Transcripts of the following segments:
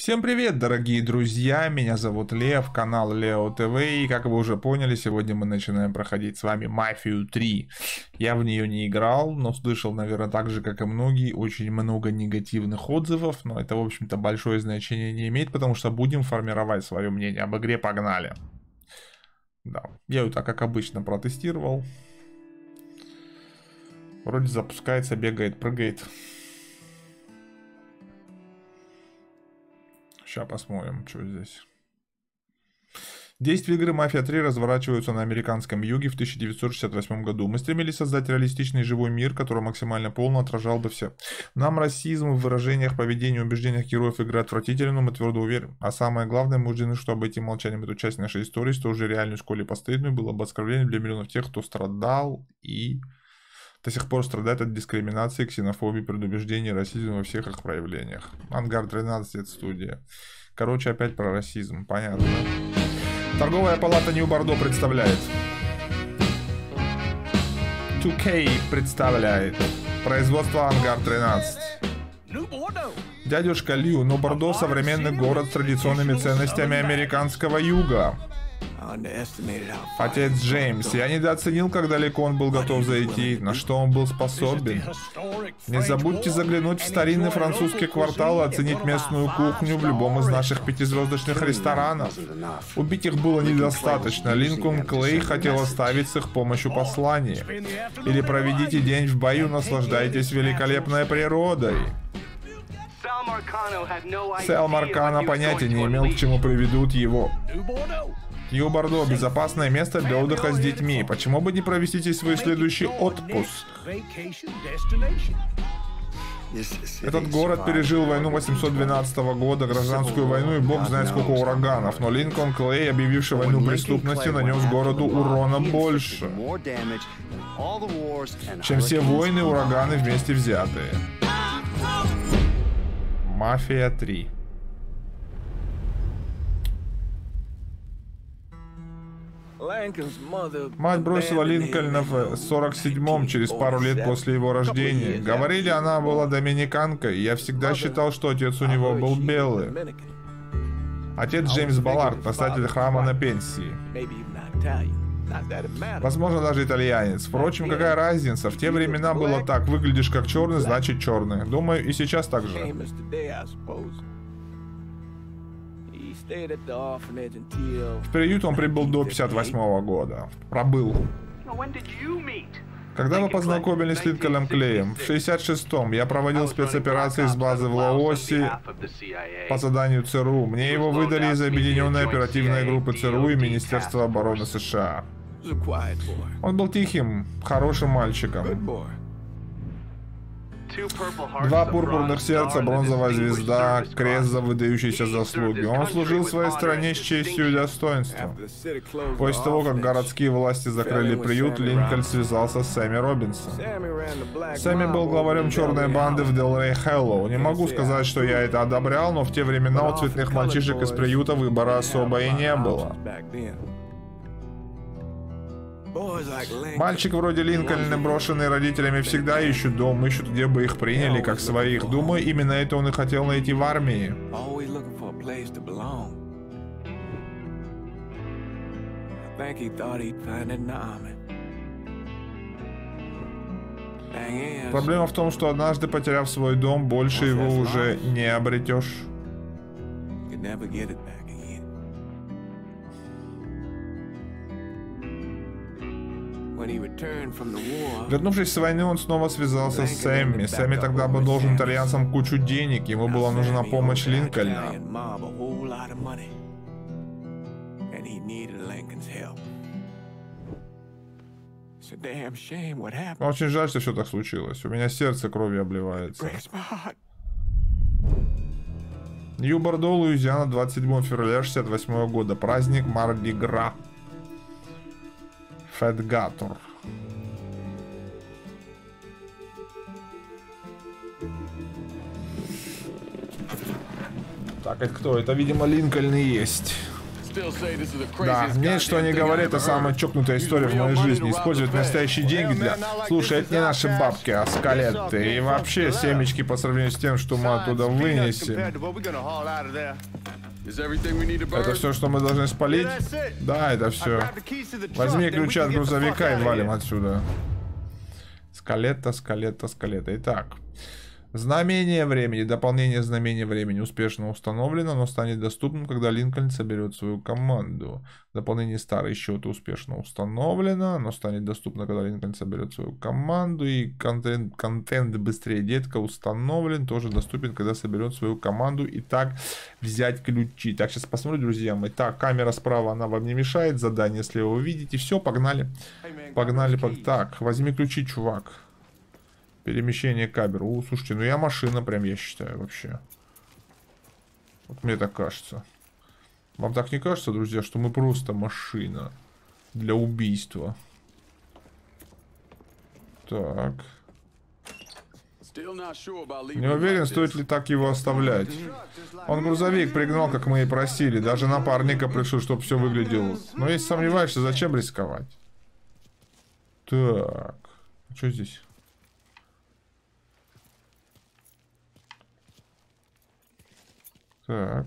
Всем привет, дорогие друзья, меня зовут Лев, канал Лео ТВ, и как вы уже поняли, сегодня мы начинаем проходить с вами Мафию 3. Я в нее не играл, но слышал, наверное, так же, как и многие, очень много негативных отзывов, но это, в общем-то, большое значение не имеет, потому что будем формировать свое мнение об игре, погнали. Да, я ее так, как обычно, протестировал. Вроде запускается, бегает, прыгает. Сейчас посмотрим, что здесь. Действие игры «Мафия 3» разворачиваются на американском юге в 1968 году. Мы стремились создать реалистичный живой мир, который максимально полно отражал бы все. Нам расизм в выражениях, поведении, убеждениях героев игры отвратителен, но мы твердо уверены. А самое главное, мы убеждены, что обойти молчанием эту часть нашей истории, что уже реальную школе постыдную, было бы оскорблением для миллионов тех, кто страдал и до сих пор страдает от дискриминации, ксенофобии, предубеждений, расизма во всех их проявлениях. Ангар 13, это студия. Короче, опять про расизм, понятно. Торговая палата Нью-Бордо представляет. 2K представляет. Производство Ангар 13. Дядюшка Лью, Нью-Бордо — современный город с традиционными ценностями американского юга. Отец Джеймс, я недооценил, как далеко он был готов зайти, на что он был способен. Не забудьте заглянуть в старинный французский квартал и оценить местную кухню в любом из наших 5-звездочных ресторанов. Убить их было недостаточно. Линкольн Клэй хотел оставить с их помощью послание. Или проведите день в бою, наслаждайтесь великолепной природой. Сэл Маркано понятия не имел, к чему приведут его. Нью-Бордо — безопасное место для отдыха с детьми. Почему бы не провести здесь свой следующий отпуск? Этот город пережил войну 812 года, гражданскую войну и бог знает сколько ураганов. Но Линкольн Клэй, объявивший войну преступности, нанес городу урона больше, чем все войны и ураганы вместе взятые. Мафия 3. Мать бросила Линкольна в 47-м, через пару лет после его рождения. Говорили, она была доминиканкой, и я всегда считал, что отец у него был белый. Отец Джеймс Баллард, настоятель храма на пенсии. Возможно, даже итальянец. Впрочем, какая разница? В те времена было так. Выглядишь как черный, значит черный. Думаю, и сейчас так же. В приют он прибыл до 58-го года. Пробыл. Когда вы познакомились с Линкольном Клеем? В 66-м я проводил спецоперации с базы в Лаосе по заданию ЦРУ. Мне его выдали из Объединенной оперативной группы ЦРУ и Министерства обороны США. Он был тихим, хорошим мальчиком. 2 пурпурных сердца, бронзовая звезда, крест за выдающиеся заслуги. Он служил своей стране с честью и достоинством. После того, как городские власти закрыли приют, Линкольн связался с Сэмми Робинсоном. Сэмми был главарем черной банды в Делрей Хэллоу. Не могу сказать, что я это одобрял, но в те времена у цветных мальчишек из приюта выбора особо и не было. Мальчик вроде Линкольна, брошенный родителями, всегда ищут дом, ищут, где бы их приняли, как своих. Думаю, именно это он и хотел найти в армии. Проблема в том, что однажды, потеряв свой дом, больше его уже не обретешь. Вернувшись с войны, он снова связался с Сэмми. Сэмми тогда был должен итальянцам кучу денег, ему была нужна помощь Линкольна. Очень жаль, что все так случилось. У меня сердце кровью обливается. Нью-Бордо, Луизиана, 27 февраля 1968 года. Праздник Мардигра. Фэт Гатор. Так, это кто? Это, видимо, Линкольн и есть. Да, мне, что они говорят, это самая чокнутая история в моей жизни. Использовать настоящие деньги для... Слушай, это не наши бабки, а скалетты. И вообще, семечки по сравнению с тем, что мы оттуда вынесем. Это все, что мы должны спалить? Да, это все. Возьми ключи от грузовика и валим отсюда. Скалетта, Скалетта, Скалетта. Итак. Знамение времени. Дополнение знамения времени успешно установлено, но станет доступным, когда Линкольн соберет свою команду. Дополнение старый счет успешно установлено, но станет доступно, когда Линкольн соберет свою команду. И контент быстрее, детка, установлен, тоже доступен, когда соберет свою команду. Итак, взять ключи. Так, сейчас посмотрю, друзья мои. Так, камера справа, она вам не мешает. Задание слева вы видите. Все, погнали. Погнали. Так, возьми ключи, чувак. Перемещение камер. О, слушайте, ну я машина прям, я считаю, вообще. Вот мне так кажется. Вам так не кажется, друзья, что мы просто машина для убийства? Так. Не уверен, стоит ли так его оставлять. Он грузовик пригнал, как мы и просили. Даже напарника пришел, чтобы все выглядело. Но если сомневаешься, зачем рисковать? Так. Что здесь? Так.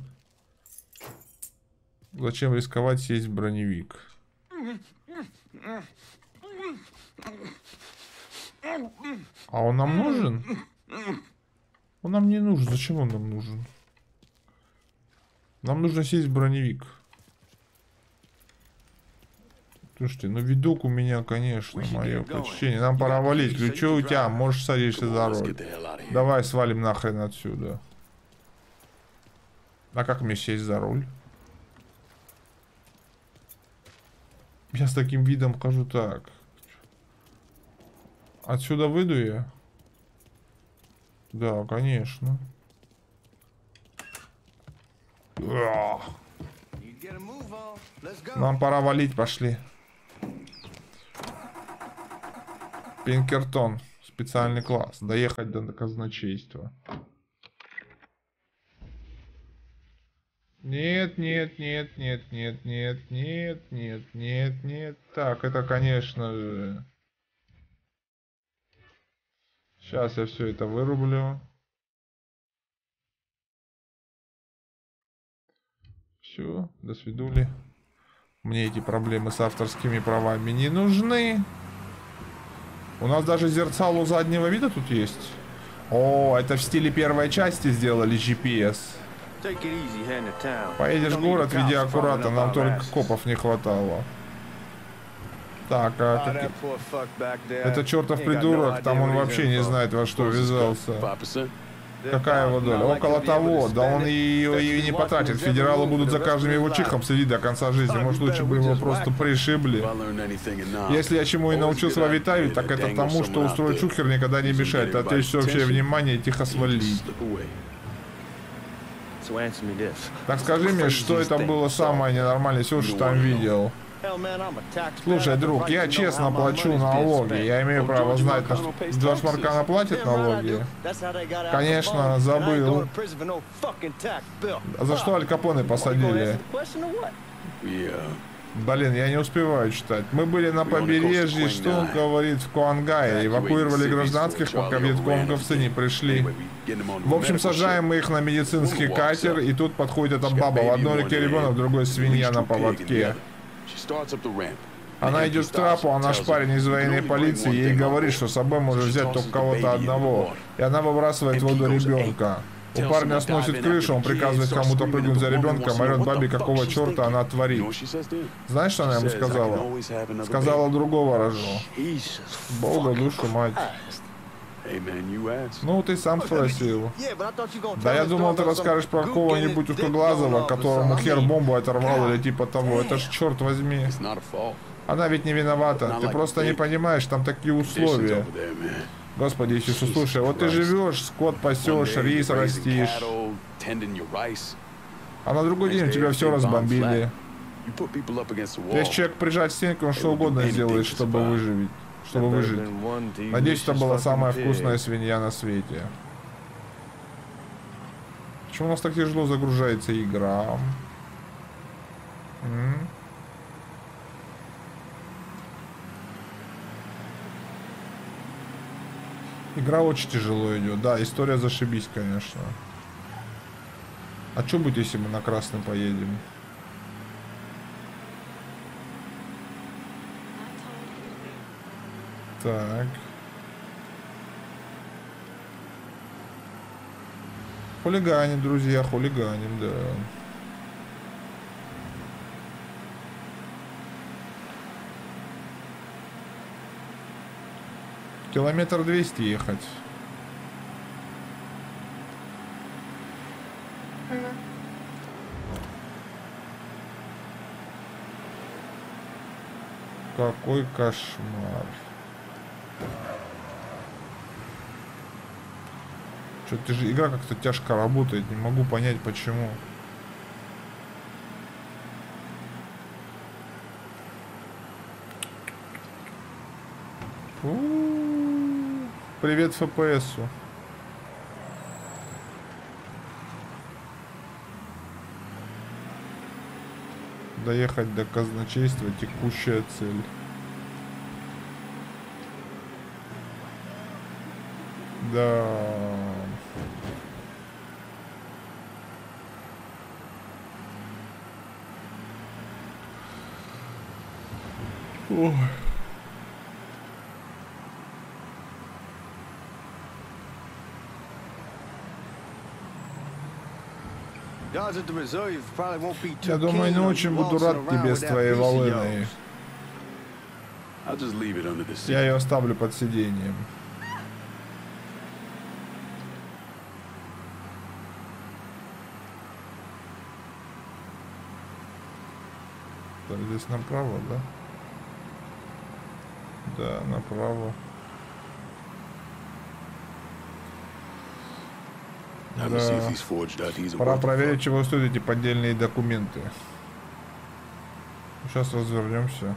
Зачем рисковать сесть в броневик? А он нам нужен? Он нам не нужен. Зачем он нам нужен? Нам нужно сесть в броневик. Слушайте, ну видок у меня, конечно, мое почтение. Нам пора валить. Ключи у тебя, можешь садишься за руль. Давай свалим нахрен отсюда. А как мне сесть за руль? Я с таким видом хожу так. Отсюда выйду я? Да, конечно. Нам пора валить, пошли. Пинкертон. Специальный класс. Доехать до казначейства. Нет, нет, нет, нет, нет, нет, нет, нет, нет, нет. Так, это, конечно же. Сейчас я все это вырублю. Все, до свидули. Мне эти проблемы с авторскими правами не нужны. У нас даже зеркало заднего вида тут есть. О, это в стиле первой части сделали GPS. Поедешь в город, веди аккуратно, нам только копов не хватало. Так, а это чертов придурок, там он вообще не знает, во что ввязался. Какая его доля? Около того, да он ее и не потратит. Федералы будут за каждым его чихом следить до конца жизни. Может, лучше бы его просто пришибли. Если я чему и научился в Авитаве, так это тому, что устроить чухер никогда не мешает. Отвлечь всеобщее внимание и тихо свалить. Так скажи мне, что это было самое ненормальное, все, что там видел. Слушай, друг, я честно плачу налоги. Я имею право знать, что Джордж Маркана платит налоги. Конечно, забыл. За что Аль Капоне посадили? Блин, я не успеваю читать. Мы были на побережье, что он говорит, в Куангае. Эвакуировали гражданских, пока вьетконговцы не пришли. В общем, сажаем мы их на медицинский катер, и тут подходит эта баба. В одной руке ребенок, в другой свинья на поводке. Она идет к трапу, а наш парень из военной полиции ей говорит, что с собой можно взять только кого-то одного. И она выбрасывает в воду ребенка. У парня сносит крышу, он приказывает кому-то прыгнуть за ребенком, орет бабе, какого черта она творит. Знаешь, что она ему сказала? Сказала другого рожу. Бога, душу, мать. Ну, ты сам спросил. Да я думал, ты расскажешь про кого-нибудь узкоглазого, которому хер бомбу оторвал или типа того. Это ж черт возьми. Она ведь не виновата. Ты просто не понимаешь, там такие условия. Господи Иисус, слушай, вот ты живешь, скот пасешь, рис растишь. А на другой день тебя все разбомбили. Если человек прижать к стенке, он что угодно сделает, чтобы выжить. Надеюсь, это была самая вкусная свинья на свете. Почему у нас так тяжело загружается игра? Игра очень тяжело идет. Да, история зашибись, конечно. А что будет, если мы на красный поедем? Так. Хулиганим, друзья, хулиганим, да. Километр 200 ехать. Какой кошмар. Что-то же игра как-то тяжко работает, не могу понять почему. Привет ФПСу. Доехать до казначейства, текущая цель. Да. Ой. Я думаю, не очень буду рад тебе с твоей волыной. Я ее оставлю под сиденьем. Так, здесь направо, да? Да, направо. Да. Пора проверить, чего стоят эти поддельные документы. Сейчас развернемся.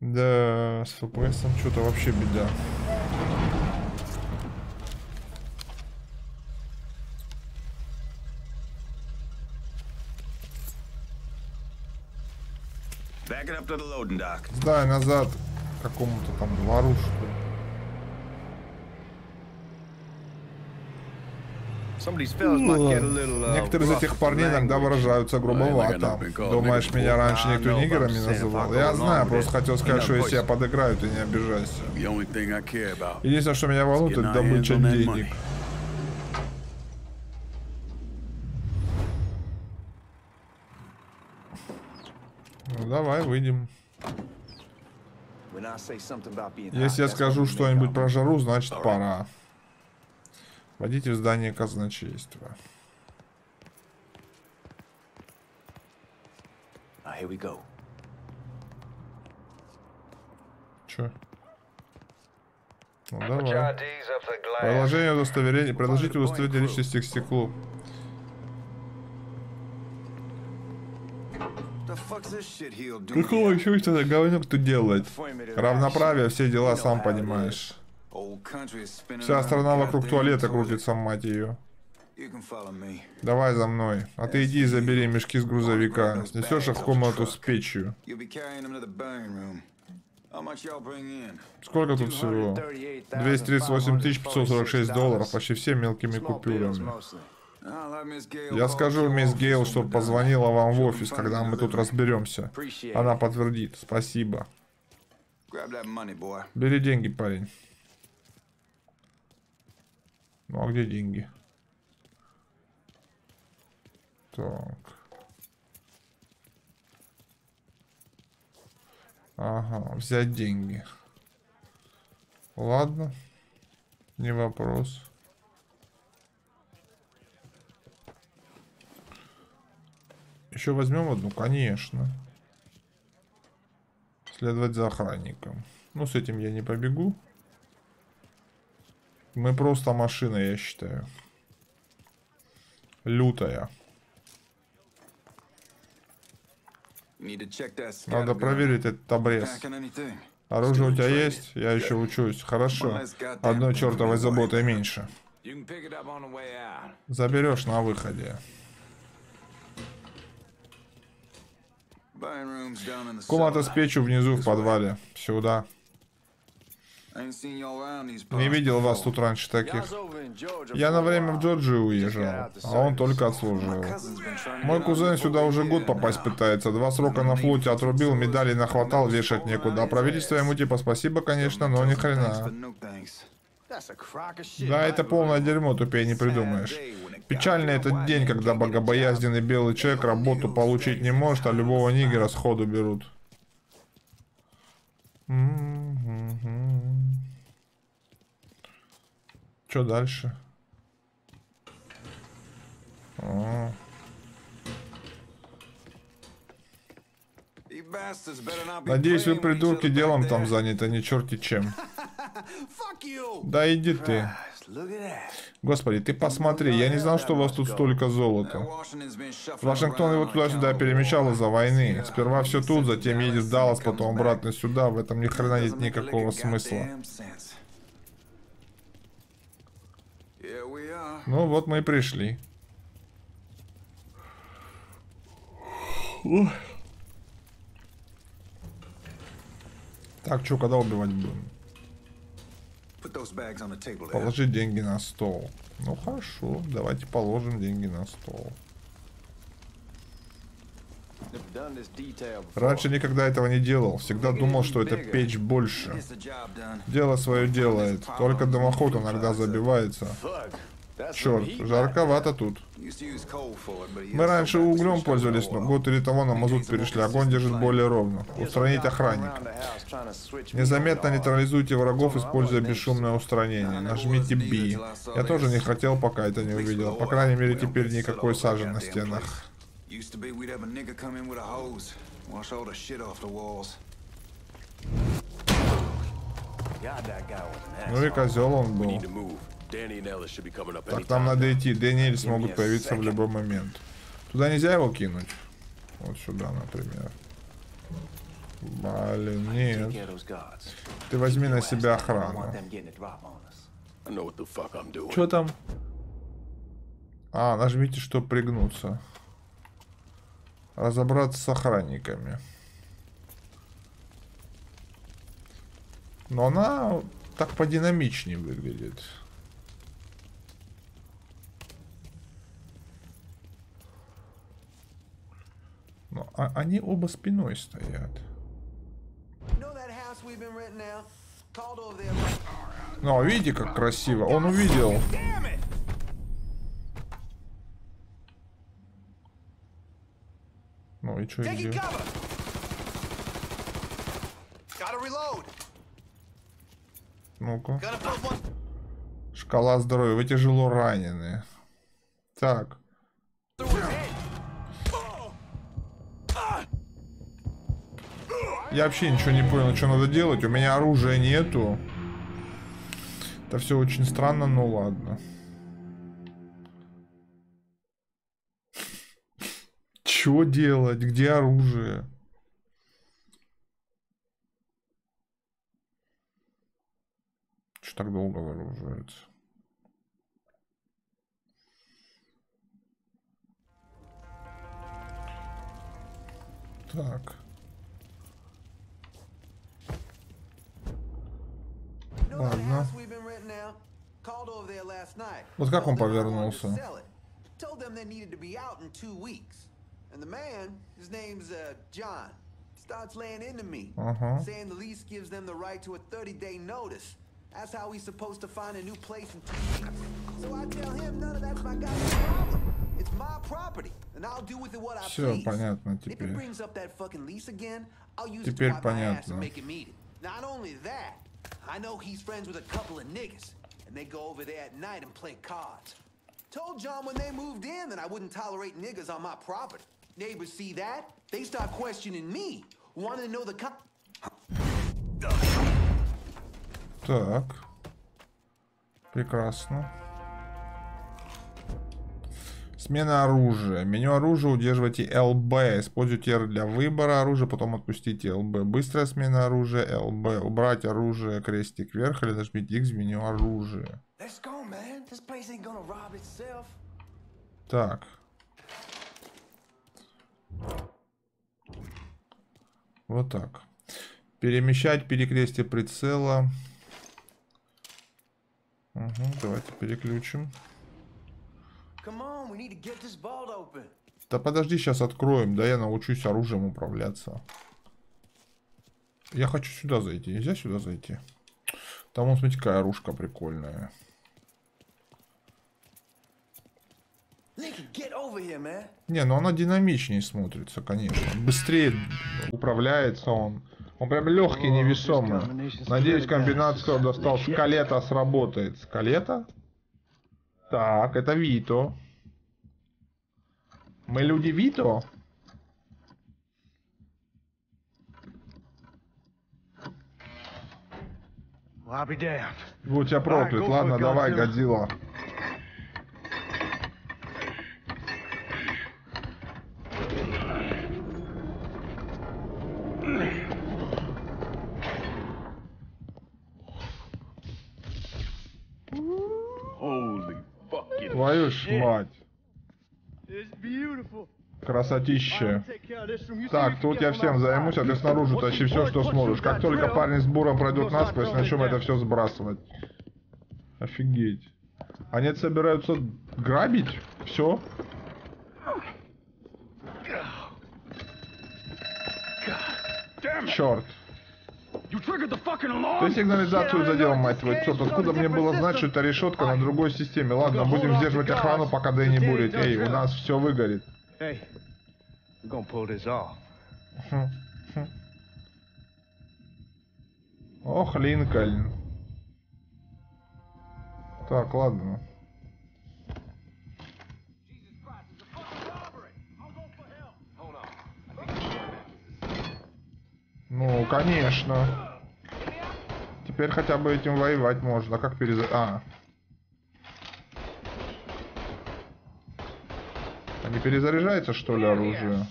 Да, с ФПСом что-то вообще беда. Да, назад к какому-то там двору, что ли. Некоторые из этих парней иногда выражаются грубовато. Думаешь, меня раньше никто нигерами называл? Я знаю, просто хотел сказать, что если я подыграю, ты не обижайся. Единственное, что меня волнует, это добыча денег. Давай выйдем. Если я скажу что-нибудь про жару, значит пора. Войдите в здание казначейства. Че? Ну, давай. Приложение удостоверения. Предложите удостоверение личности к стеклу. Какого чувства это говнюк тут делает? Равноправие, все дела, сам понимаешь. Вся страна вокруг туалета крутится, мать ее. Давай за мной. А ты иди и забери мешки с грузовика. Снесешь их в комнату с печью. Сколько тут всего? 238 546 долларов, почти все мелкими купюрами. Я скажу мисс Гейл, что позвонила вам в офис, когда мы тут разберемся. Она подтвердит. Спасибо. Бери деньги, парень. Ну а где деньги? Так. Ага, взять деньги. Ладно, не вопрос. Еще возьмем одну, конечно. Следовать за охранником. Ну, с этим я не побегу. Мы просто машина, я считаю. Лютая. Надо проверить этот обрез. Оружие у тебя есть? Я еще учусь. Хорошо. Одной чертовой заботой меньше. Заберешь на выходе. Комната с печью внизу в подвале. Сюда. Не видел вас тут раньше таких. Я на время в Джорджию уезжал, а он только отслуживал. Мой кузен сюда уже год попасть пытается. 2 срока на флоте отрубил, медалей нахватал, вешать некуда. А правительство ему типа спасибо, конечно, но ни хрена. Да, это полное дерьмо, тупее не придумаешь. Печальный этот день, когда богобоязненный белый человек работу получить не может, а любого нигера сходу берут. Что дальше? О. Надеюсь, вы, придурки, делом там заняты, а не черти чем. Да иди ты. Господи, ты посмотри, я не знал, что у вас тут столько золота. Вашингтон его туда-сюда перемещал из-за войны. Сперва все тут, затем едет в Даллас, потом обратно сюда. В этом ни хрена нет никакого смысла. Ну вот мы и пришли. Так, что, когда убивать будем? Положи деньги на стол. Ну хорошо, давайте положим деньги на стол. Раньше никогда этого не делал. Всегда думал, что это печь больше. Дело свое делает. Только дымоход иногда забивается. Черт, жарковато тут. Мы раньше углем пользовались, но год или того на мазут перешли. Огонь держит более ровно. Устранить охранника. Незаметно нейтрализуйте врагов, используя бесшумное устранение. Нажмите B. Я тоже не хотел, пока это не увидел. По крайней мере, теперь никакой сажи на стенах. Ну и козел он был. Так, нам надо идти. Дэнни и Элис могут появиться в любой момент. Туда нельзя его кинуть? Вот сюда, например. Блин, нет. Ты возьми на себя охрану. Чё там? А, нажмите, чтобы пригнуться. Разобраться с охранниками. Но она так подинамичнее выглядит. Но они оба спиной стоят. Ну, видите, как красиво. Он увидел. Ну и что идет? Ну-ка. Шкала здоровья. Вы тяжело ранены. Так. Я вообще ничего не понял, что надо делать. У меня оружия нету. Это все очень странно, но ладно. Чего делать? Где оружие? Что так долго вооружается? Так. Ладно. Вот как он повернулся? Ага. Все понятно теперь. Теперь понятно. I know he's friends with a couple of niggas, and they go over there at night and play cards. Told John when they moved in that I wouldn't tolerate niggas on my property. Neighbors see that, they start questioning me, wanting to know the cop. Так, прекрасно. Смена оружия. Меню оружия удерживайте ЛБ. Используйте R для выбора оружия, потом отпустите ЛБ. Быстрая смена оружия ЛБ. Убрать оружие, крестик вверх или нажмите X в меню оружия. Так. Вот так. Перемещать перекрестие прицела. Угу, давайте переключим. Да подожди, сейчас откроем. Да я научусь оружием управляться. Я хочу сюда зайти. Нельзя сюда зайти? Там, вот, смотрите, какая оружка прикольная. Не, ну она динамичнее смотрится, конечно. Быстрее управляется он. Он прям легкий, невесомый. Надеюсь, комбинация, которую достал Скалетта, сработает. Скалетта? Так, это Вито. Мы люди Вито? Будь я проклят. Ладно, давай, Годзилла. Твою ж мать. Красотища. Так, тут я всем займусь, а ты снаружи тащи все, что сможешь. Как только парни с буром пройдут насквозь, начнем это все сбрасывать. Офигеть. Они собираются грабить? Все? Черт. Ты сигнализацию задел, мать твою, цоп. Откуда мне было знать, что это решетка на другой системе? Ладно, будем сдерживать охрану, пока Дэй не бурит. Эй, у нас все выгорит. Ох, Линкольн. Так, ладно. Ну, конечно. Теперь хотя бы этим воевать можно. А как перезарядить? А. А не перезаряжается, что ли, оружие?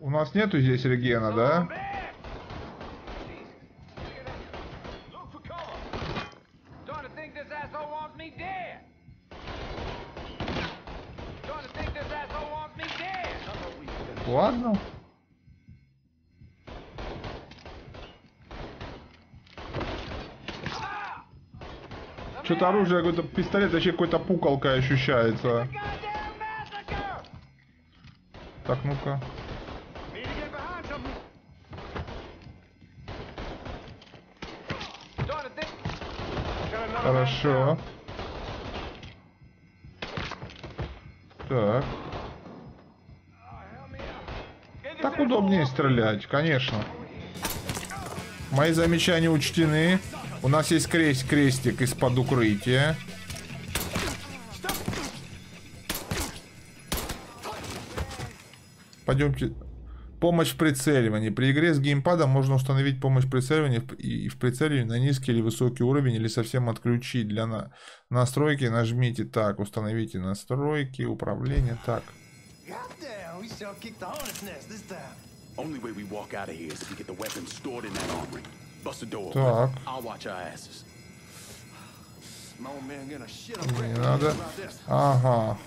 У нас нету здесь регена, да? Ладно. Что-то оружие, какой-то пистолет, вообще какой-то пукалка ощущается. Так, ну-ка. Хорошо. Так. Так удобнее стрелять, конечно. Мои замечания учтены. У нас есть крестик из-под укрытия. Пойдемте. Помощь в прицеливании. При игре с геймпадом можно установить помощь в прицеливании и в прицеливании на низкий или высокий уровень, или совсем отключить. Для настройки нажмите так, установите настройки, управление, так. Так. Не надо. Ага.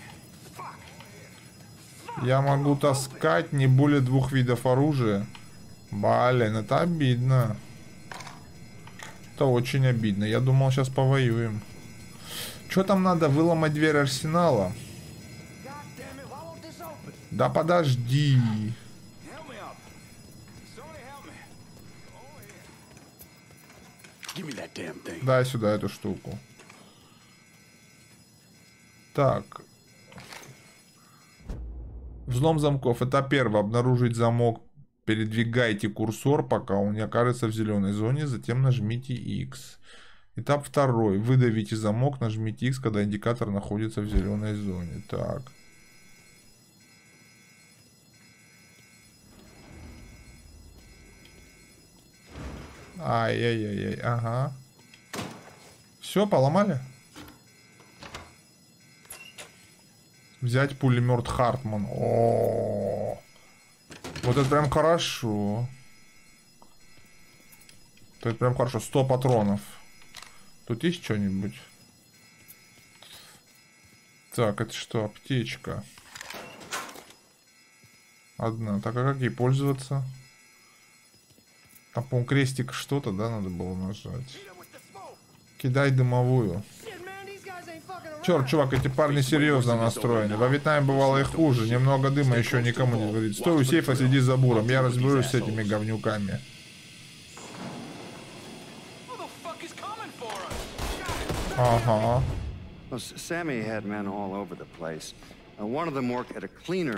Я могу таскать не более двух видов оружия. Блин, это обидно. Это очень обидно. Я думал, сейчас повоюем. Чё там надо? Выломать дверь арсенала. Да подожди. Дай сюда эту штуку. Так. Взлом замков. Этап первый. Обнаружить замок. Передвигайте курсор, пока он не окажется в зеленой зоне. Затем нажмите X. Этап второй. Выдавите замок. Нажмите X, когда индикатор находится в зеленой зоне. Так. Ай-яй-яй-яй, ага. Все, поломали. Взять пулемет Хартман. О-о-о. Вот это прям хорошо. Вот это прям хорошо. 100 патронов. Тут есть что-нибудь? Так, это что? Аптечка. Одна. Так, а как ей пользоваться? Там, по-моему, крестик что-то, да, надо было нажать. Кидай дымовую. Черт, чувак, эти парни серьезно настроены. Во Вьетнаме бывало и хуже. Немного дыма еще никому не говорит. Стой у сейфа, следи за буром. Я разберусь с этими говнюками. Ага.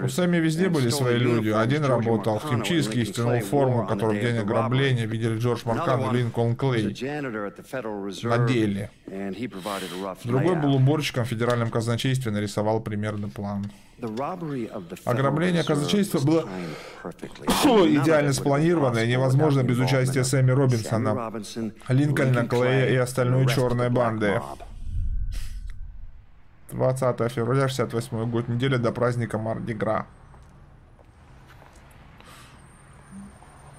У Сэмми везде были свои люди. Один работал в химчистке и стянул форму, которую в день ограбления видели Джордж Маркан и Линкольн Клэй. Надели. Другой был уборщиком в федеральном казначействе и нарисовал примерный план. Ограбление казначейства было идеально спланировано и невозможно без участия Сэмми Робинсона, Линкольна Клэя и остальной черной банды. 20 февраля, 68 год, неделя до праздника Мардигра.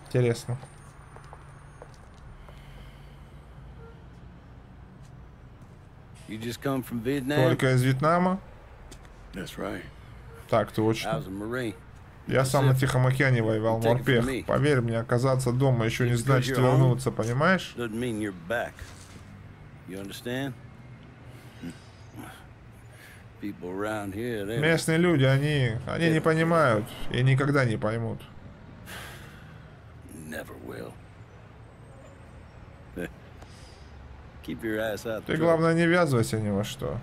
Интересно. Только из Вьетнама? Right. Так, ты очень... Я сам на Тихом океане воевал, морпех. Поверь мне, оказаться дома еще не значит вернуться, понимаешь? Местные люди, они не понимают и никогда не поймут. Ты, главное, не ввязывайся ни во что.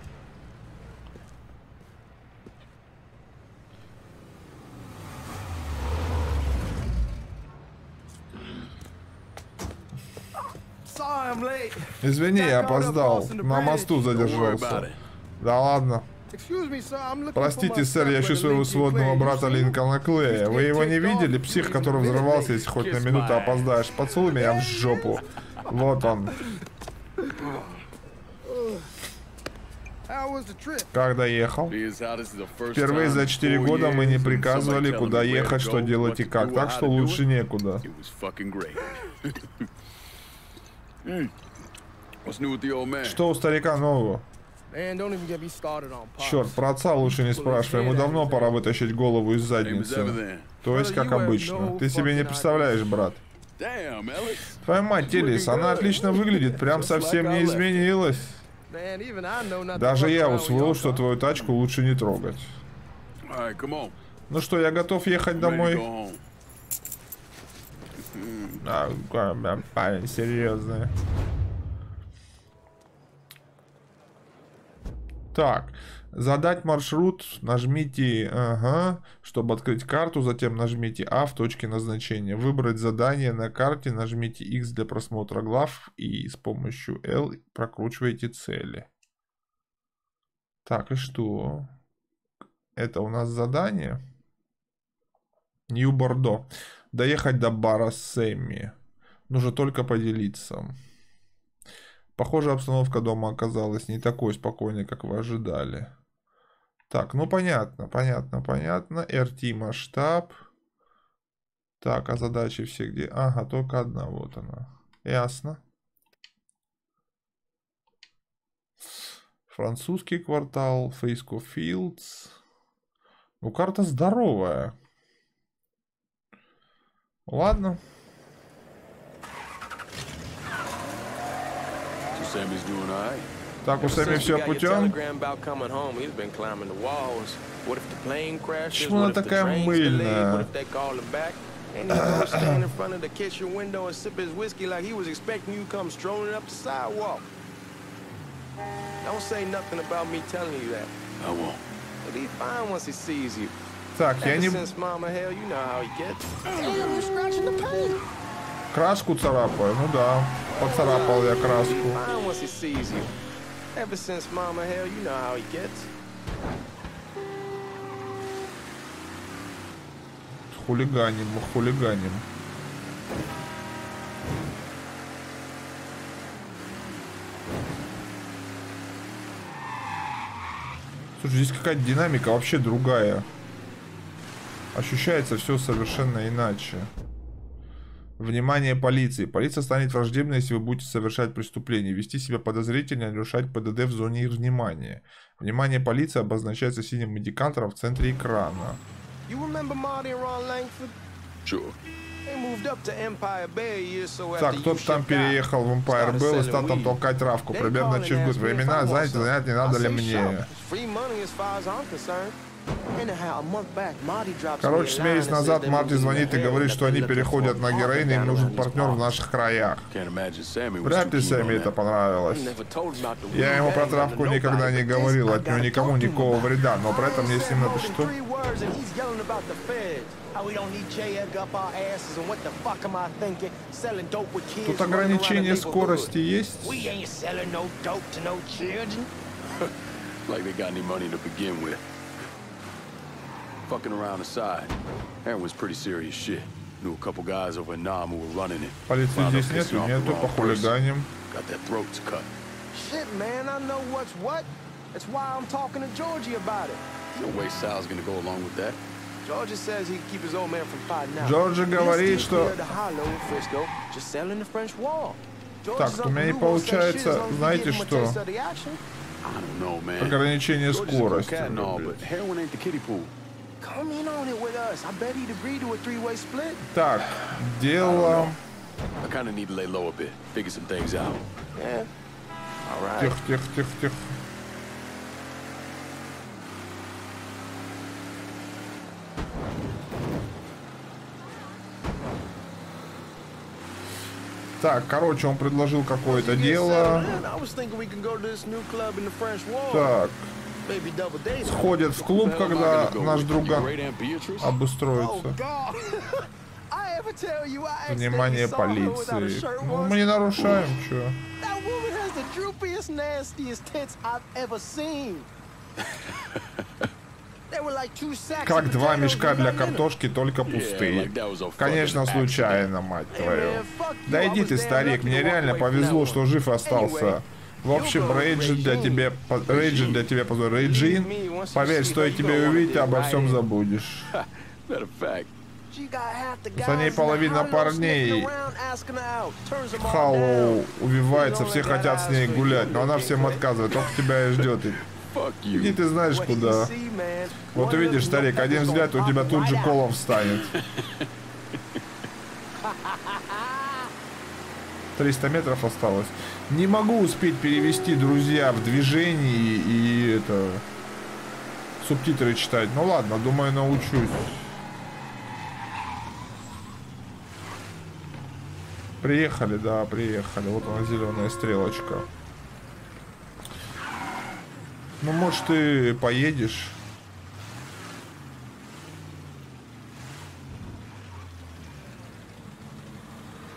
Извини, я опоздал. На мосту задержался. Да ладно. Простите, сэр, я ищу своего сводного брата Линкольна Клэя. Вы его не видели? Псих, который взрывался, если хоть на минуту опоздаешь. Поцелуй меня в жопу. Вот он. Как доехал? Впервые за 4 года мы не приказывали, куда ехать, что делать и как. Так что лучше некуда. Что у старика нового? Черт, про отца лучше не спрашивай, ему давно пора вытащить голову из задницы. То есть, как обычно. Ты себе не представляешь, брат. Твоя мать, Элис, она отлично выглядит, прям совсем не изменилась. Даже я усвоил, что твою тачку лучше не трогать. Ну что, я готов ехать домой? Парень серьезный. Так, задать маршрут, нажмите, ага, чтобы открыть карту, затем нажмите А в точке назначения. Выбрать задание на карте, нажмите X для просмотра глав и с помощью L прокручивайте цели. Так, и что? Это у нас задание. Нью-Бордо. Доехать до бара с Сэмми. Нужно только поделиться. Похоже, обстановка дома оказалась не такой спокойной, как вы ожидали. Так, ну понятно, понятно, понятно. RT масштаб. Так, а задачи все где? Ага, только одна, вот она. Ясно. Французский квартал, Фейско-филдс. Ну, карта здоровая. Ладно. Так, у Сэмми все путем? Почему она такая мыльная? Так, я не... Краску царапаю, ну да. Поцарапал я краску. Хулиганим, хулиганим. Слушай, здесь какая-то динамика вообще другая. Ощущается все совершенно иначе. Внимание полиции. Полиция станет враждебной, если вы будете совершать преступление, вести себя подозрительно, нарушать ПДД в зоне их внимания. Внимание полиции обозначается синим индикатором в центре экрана. Так, кто-то там переехал в Эмпайр-Бэлл и стал там толкать травку. Примерно через год. Времена, знаете, занять не надо ли мне. Короче, месяц назад Марти звонит и говорит, что они переходят на героин, и им нужен партнер в наших краях. Вряд ли Сэмми это понравилось. Я ему про травку никогда не говорил, от него никому никакого вреда, но про это мне с ним надо что? Тут ограничение скорости есть? Полиции здесь нет, у меня тут похулиганим. Джорджи говорит, что... Так, у меня не получается, знаете что? Ограничение скорости. Так, дело... Тихо. Так, короче, он предложил какое-то дело. Так. Сходят в клуб, когда наш друган обустроится. Внимание полиции. Ну, мы не нарушаем, чё. Как два мешка для картошки, только пустые. Конечно, случайно, мать твою. Да иди ты, старик, мне реально повезло, что жив остался. В общем, Рейджин, поверь, стоит тебе увидеть, обо всем забудешь. За ней половина парней. Хэллоу убивается, все хотят с ней гулять, но она всем отказывает, только тебя и ждет. И ты знаешь куда. Вот увидишь, старик, один взгляд, у тебя тут же колом встанет. 300 метров осталось. Не могу успеть перевести, друзья, в движении и это... субтитры читать. Ну ладно, думаю, научусь. Приехали, да, приехали. Вот она, зеленая стрелочка. Ну, может, ты поедешь?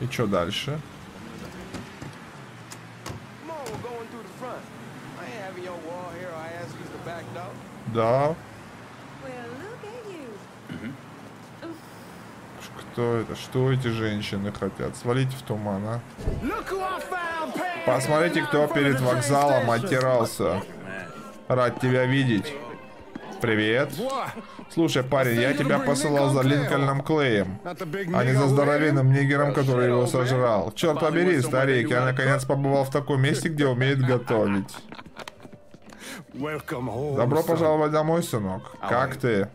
И что дальше? Да. Кто это? Что эти женщины хотят? Свалить в туман, а? Посмотрите, кто перед вокзалом оттирался. Рад тебя видеть. Привет. Слушай, парень, я тебя посылал за Линкольном Клеем, а не за здоровенным нигером, который его сожрал. Черт побери, старик, я наконец побывал в таком месте, где умеет готовить. Добро пожаловать домой, сынок. Как ты?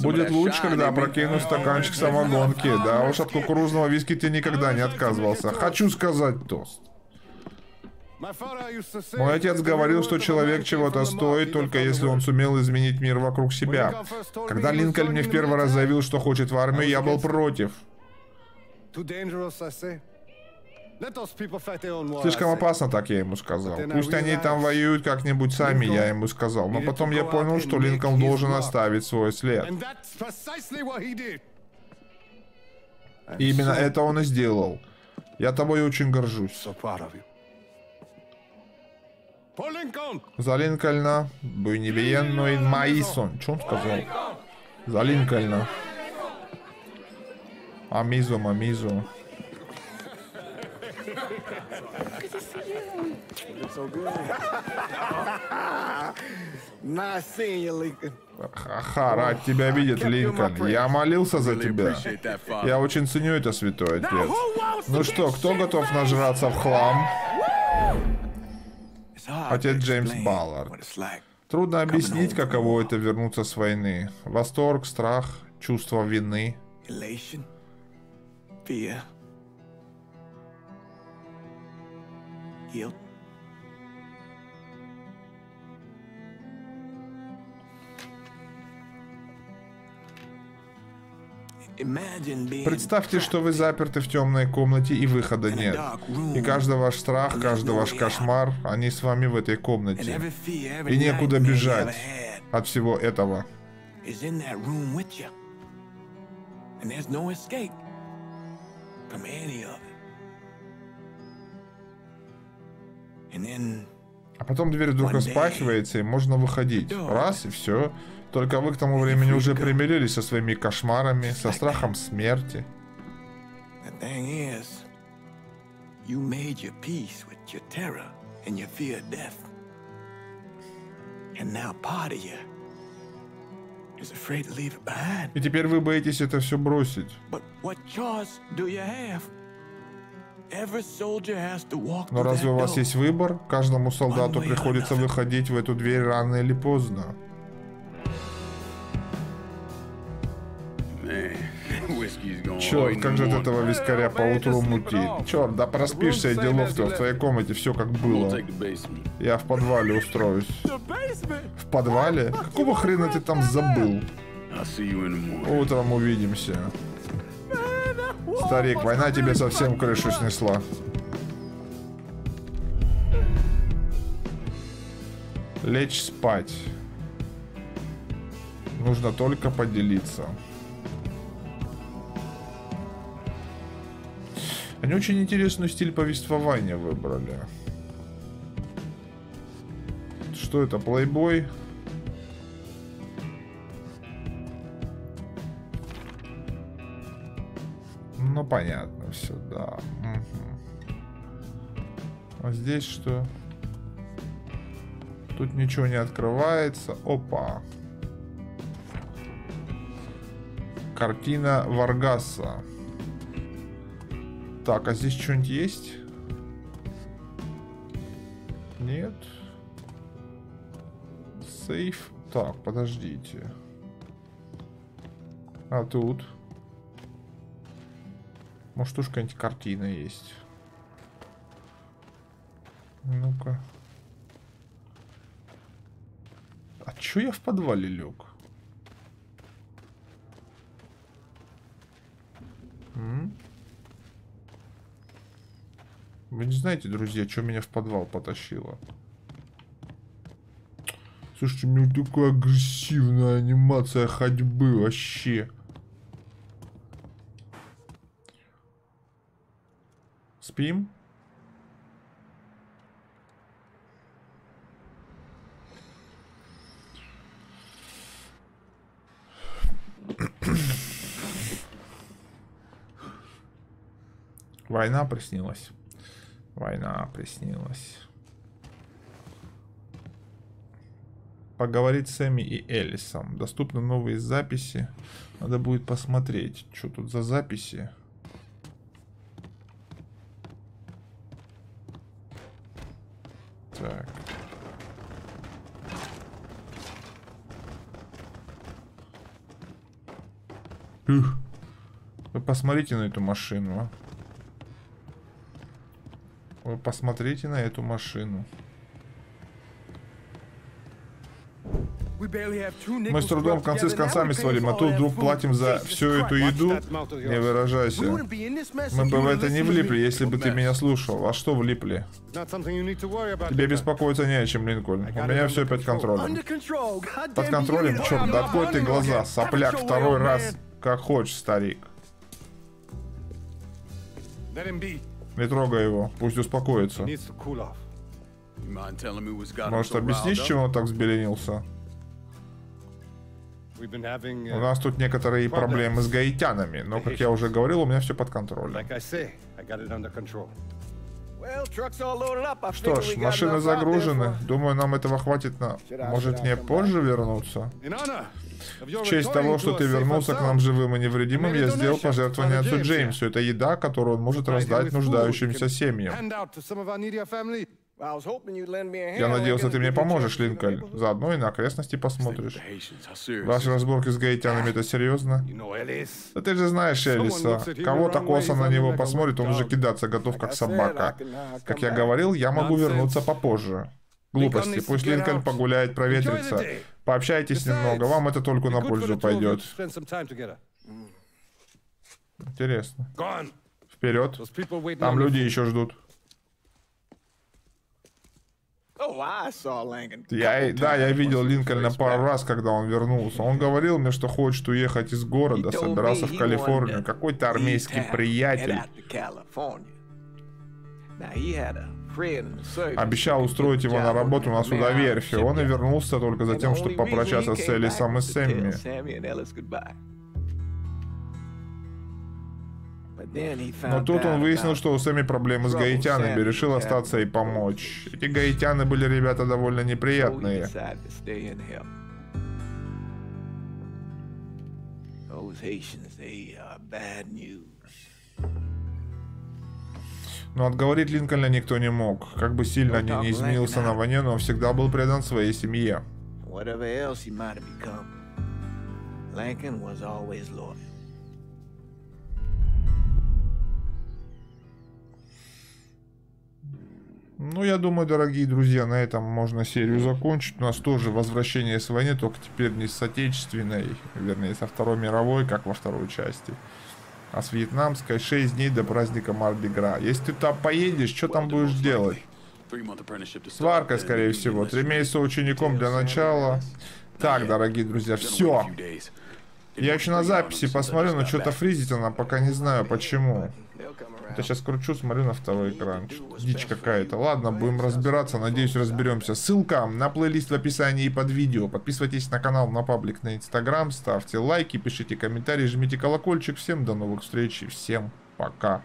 Будет лучше, когда прокину стаканчик самогонки. Да уж, от кукурузного виски ты никогда не отказывался. Хочу сказать тост. Мой отец говорил, что человек чего-то стоит, только если он сумел изменить мир вокруг себя. Когда Линкольн мне в первый раз заявил, что хочет в армию, я был против. Слишком опасно, так я ему сказал. Пусть они там воюют как-нибудь сами, я ему сказал. Но потом я понял, что Линкольн должен оставить свой след. И именно это он и сделал. Я тобой очень горжусь. За Линкольна, Буйнивиенной Маисон. Что он сказал? За Линкольна. Амизо. Ахара, тебя видит Линкольн. Я молился за тебя. Я очень ценю это, святой отец. Ну что, кто готов нажраться в хлам? Отец Джеймс Баллард. Трудно объяснить, каково это вернуться с войны. Восторг, страх, чувство вины. Представьте, что вы заперты в темной комнате и выхода нет. И каждый ваш страх, каждый ваш кошмар, они с вами в этой комнате. И некуда бежать от всего этого. А потом дверь вдруг распахивается, и можно выходить. Раз, и все. Только вы к тому времени уже примирились со своими кошмарами, со страхом смерти. И теперь вы боитесь это все бросить. Но разве у вас есть выбор? Каждому солдату приходится выходить в эту дверь рано или поздно. Черт, как же от этого вискаря поутру мутит. Черт, да проспишься, и делов-то, в твоей комнате все как было. Я в подвале устроюсь. В подвале? Какого хрена ты там забыл? Утром увидимся. Старик, война тебе совсем крышу снесла. Лечь спать. Нужно только поделиться. Они очень интересный стиль повествования выбрали. Что это, плейбой? Ну понятно, все, да. Угу. А здесь что? Тут ничего не открывается. Опа. Картина Варгаса. Так, а здесь что-нибудь есть? Нет. Сейф. Так, подождите. А тут? Может уж какая-нибудь картина есть. Ну-ка. А чё я в подвале лег? Вы не знаете, друзья, что меня в подвал потащило? Слушайте, у меня такая агрессивная анимация ходьбы вообще. Спим? Война приснилась. Война приснилась. Поговорить с Сэмми и Элисом. Доступны новые записи. Надо будет посмотреть, что тут за записи. Так. Ух. Вы посмотрите на эту машину. Вы посмотрите на эту машину. Мы с трудом в конце с концами свалим, а тут вдруг платим за всю эту еду. Не выражайся. Мы бы в это не влипли, если бы ты меня слушал. А что влипли? Тебе беспокоиться не о чем, Линкольн. У меня все под контролем. Под контролем? Черт, да открой ты глаза, сопляк, второй раз. Как хочешь, старик. Не трогай его, пусть успокоится. Может, объяснишь, чем он так взбеленился? У нас тут некоторые проблемы с гаитянами, но, как я уже говорил, у меня все под контролем. Что ж, машины загружены. Думаю, нам этого хватит на... Может, мне позже вернуться? В честь того, что ты вернулся к нам живым и невредимым, я сделал пожертвование отцу Джеймсу. Это еда, которую он может раздать нуждающимся семьям. Я надеялся, ты мне поможешь, Линкольн. Заодно и на окрестности посмотришь. Ваши разборки с гаитянами — это серьезно? Да ты же знаешь Элиса. Кого-то косо на него посмотрит, он уже кидаться готов, как собака. Как я говорил, я могу вернуться попозже. Глупости. Пусть Линкольн погуляет, проветрится. Пообщайтесь немного, вам это только на пользу пойдет. Интересно. Вперед. Там люди еще ждут. Я видел Линкольна пару раз, когда он вернулся. Он говорил мне, что хочет уехать из города, собирался в Калифорнию. Какой-то армейский приятель. Обещал устроить его на работу на судоверфи. Он и вернулся только за тем, чтобы попрощаться с Элисом и Сэмми. Но тут он выяснил, что у Сэмми проблемы с гаитянами, решил остаться и помочь. Эти гаитяны были, ребята, довольно неприятные. Но отговорить Линкольна никто не мог. Как бы сильно они не изменился на войне, но он всегда был предан своей семье. Ну, я думаю, дорогие друзья, на этом можно серию закончить. У нас тоже возвращение с войны, только теперь не с отечественной, вернее, со Второй мировой, как во второй части, а с вьетнамской. 6 дней до праздника Мардигра. Если ты там поедешь, что там будешь делать? Сварка, скорее всего. 3 месяца учеником для начала. Так, дорогие друзья, все. Я еще на записи посмотрю, но что-то фризит она, пока не знаю почему. Я сейчас кручу, смотрю на второй экран. Дичь какая-то. Ладно, будем разбираться. Надеюсь, разберемся. Ссылка на плейлист в описании и под видео. Подписывайтесь на канал, на паблик, на Инстаграм. Ставьте лайки, пишите комментарии, жмите колокольчик. Всем до новых встреч и всем пока.